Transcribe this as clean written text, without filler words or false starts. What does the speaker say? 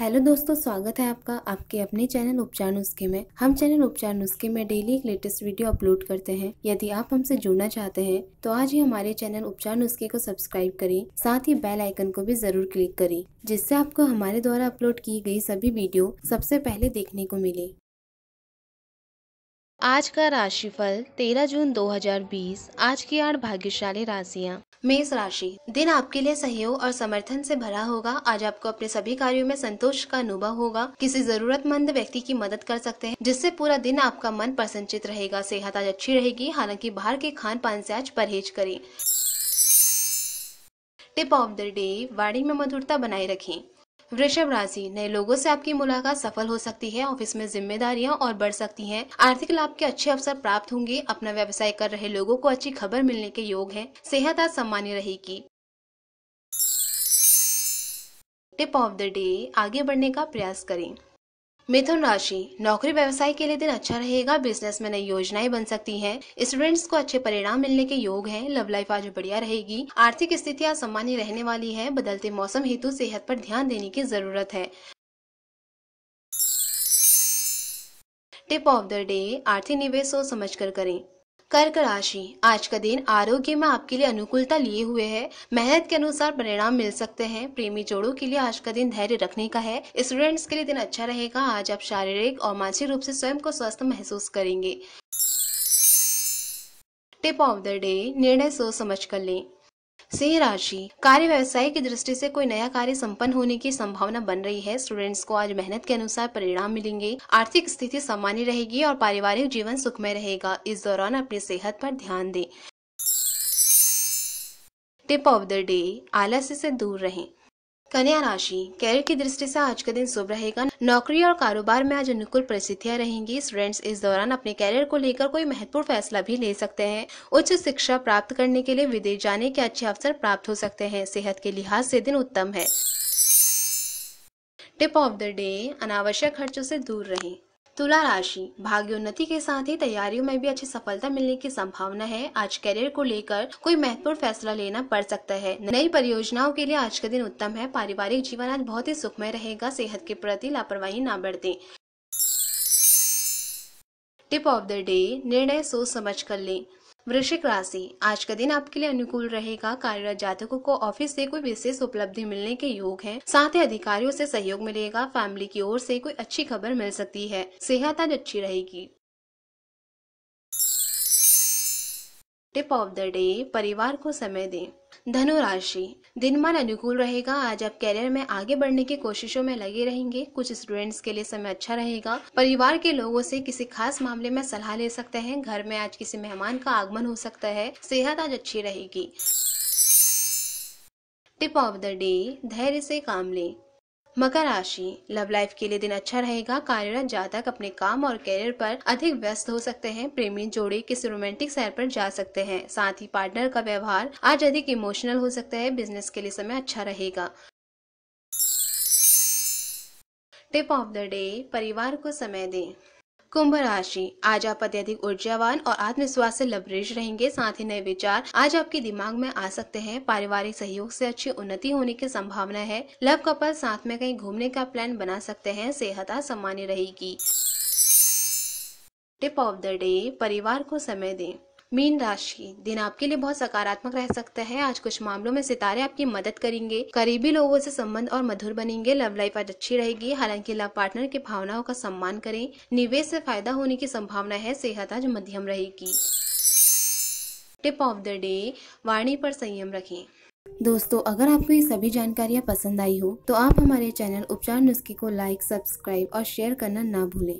Hello दोस्तों, स्वागत है आपका आपके अपने चैनल उपचार नुस्खे में। हम चैनल उपचार नुस्खे में डेली एक लेटेस्ट वीडियो अपलोड करते हैं। यदि आप हमसे जुड़ना चाहते हैं तो आज ही हमारे चैनल उपचार नुस्खे को सब्सक्राइब करें, साथ ही बेल आइकन को भी जरूर क्लिक करें, जिससे आपको हमारे द्वारा अपलोड की गई सभी वीडियो सबसे पहले देखने को मिले। आज का राशिफल 13 जून 2020। आज की 8 भाग्यशाली राशियाँ। मेष राशि। दिन आपके लिए सहयोग और समर्थन से भरा होगा। आज आपको अपने सभी कार्यों में संतोष का अनुभव होगा। किसी जरूरतमंद व्यक्ति की मदद कर सकते हैं, जिससे पूरा दिन आपका मन प्रसन्नचित रहेगा। सेहत आज अच्छी रहेगी, हालांकि बाहर के खान पान से आज परहेज करें। टिप ऑफ द डे, वाणी में मधुरता बनाए रखें। वृषभ राशि। नए लोगों से आपकी मुलाकात सफल हो सकती है। ऑफिस में जिम्मेदारियां और बढ़ सकती हैं। आर्थिक लाभ के अच्छे अवसर प्राप्त होंगे। अपना व्यवसाय कर रहे लोगों को अच्छी खबर मिलने के योग हैं। सेहत आज सामान्य रहेगी। टिप ऑफ द डे, आगे बढ़ने का प्रयास करें। मिथुन राशि। नौकरी व्यवसाय के लिए दिन अच्छा रहेगा। बिजनेस में नई योजनाएं बन सकती हैं। स्टूडेंट्स को अच्छे परिणाम मिलने के योग हैं। लव लाइफ आज बढ़िया रहेगी। आर्थिक स्थिति आज सामान्य रहने वाली है। बदलते मौसम हेतु सेहत पर ध्यान देने की जरूरत है। टिप ऑफ द डे, आर्थिक निवेश सोच समझ कर करें। कर्क राशि। आज का दिन आरोग्य में आपके लिए अनुकूलता लिए हुए है। मेहनत के अनुसार परिणाम मिल सकते हैं। प्रेमी जोड़ों के लिए आज का दिन धैर्य रखने का है। स्टूडेंट्स के लिए दिन अच्छा रहेगा। आज आप शारीरिक और मानसिक रूप से स्वयं को स्वस्थ महसूस करेंगे। टिप ऑफ द डे, निर्णय सोच समझ कर लें। सिंह राशि। कार्य व्यवसाय की दृष्टि से कोई नया कार्य संपन्न होने की संभावना बन रही है। स्टूडेंट्स को आज मेहनत के अनुसार परिणाम मिलेंगे। आर्थिक स्थिति सामान्य रहेगी और पारिवारिक जीवन सुखमय रहेगा। इस दौरान अपनी सेहत पर ध्यान दें। टिप ऑफ द डे, आलस्य से दूर रहें। कन्या राशि। कैरियर की दृष्टि से आज का दिन शुभ रहेगा। नौकरी और कारोबार में आज अनुकूल परिस्थितियां रहेंगी। स्टूडेंट्स इस दौरान अपने कैरियर को लेकर कोई महत्वपूर्ण फैसला भी ले सकते हैं। उच्च शिक्षा प्राप्त करने के लिए विदेश जाने के अच्छे अवसर प्राप्त हो सकते हैं। सेहत के लिहाज से दिन उत्तम है। टिप ऑफ द डे, अनावश्यक खर्चों से दूर रहें। तुला राशि। भाग्योन्नति के साथ ही तैयारियों में भी अच्छी सफलता मिलने की संभावना है। आज कैरियर को लेकर कोई महत्वपूर्ण फैसला लेना पड़ सकता है। नई परियोजनाओं के लिए आज का दिन उत्तम है। पारिवारिक जीवन आज बहुत ही सुखमय रहेगा। सेहत के प्रति लापरवाही ना बरतें। टिप ऑफ द डे, निर्णय सोच समझ कर लें। वृश्चिक राशि। आज का दिन आपके लिए अनुकूल रहेगा। कार्यरत जातकों को ऑफिस से कोई विशेष उपलब्धि मिलने के योग हैं। साथ ही अधिकारियों से सहयोग मिलेगा। फैमिली की ओर से कोई अच्छी खबर मिल सकती है। सेहत आज अच्छी रहेगी। टिप ऑफ द डे, परिवार को समय दें। धनु राशि। दिन मन अनुकूल रहेगा। आज आप कैरियर में आगे बढ़ने की कोशिशों में लगे रहेंगे। कुछ स्टूडेंट्स के लिए समय अच्छा रहेगा। परिवार के लोगों से किसी खास मामले में सलाह ले सकते हैं। घर में आज किसी मेहमान का आगमन हो सकता है। सेहत आज अच्छी रहेगी। टिप ऑफ द डे, धैर्य से काम लें। मकर राशि। लव लाइफ के लिए दिन अच्छा रहेगा। कार्यरत जातक अपने काम और कैरियर पर अधिक व्यस्त हो सकते हैं। प्रेमी जोड़े किसी रोमांटिक सैर पर जा सकते हैं। साथ ही पार्टनर का व्यवहार आज अधिक इमोशनल हो सकता है। बिजनेस के लिए समय अच्छा रहेगा। टिप ऑफ द डे, परिवार को समय दें। कुंभ राशि। आज आप अत्यधिक ऊर्जावान और आत्मविश्वास से लबरेज रहेंगे। साथ ही नए विचार आज आपके दिमाग में आ सकते हैं। पारिवारिक सहयोग से अच्छी उन्नति होने की संभावना है। लव कपल साथ में कहीं घूमने का प्लान बना सकते हैं। सेहत आज सामान्य रहेगी। टिप ऑफ द डे, परिवार को समय दें। मीन राशि। दिन आपके लिए बहुत सकारात्मक रह सकता है। आज कुछ मामलों में सितारे आपकी मदद करेंगे। करीबी लोगों से संबंध और मधुर बनेंगे। लव लाइफ आज अच्छी रहेगी। हालांकि लव पार्टनर की भावनाओं का सम्मान करें। निवेश से फायदा होने की संभावना है। सेहत आज मध्यम रहेगी। टिप ऑफ द डे, वाणी पर संयम रखें। दोस्तों, अगर आपको ये सभी जानकारियाँ पसंद आई हो तो आप हमारे चैनल उपचार नुस्खे को लाइक, सब्सक्राइब और शेयर करना ना भूलें।